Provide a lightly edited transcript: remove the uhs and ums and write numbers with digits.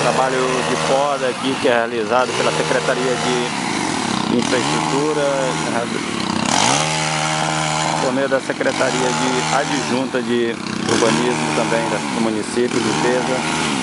trabalho de poda aqui que é realizado pela Secretaria de Infraestrutura, por meio da Secretaria de Adjunta de Urbanismo também do município de Teza.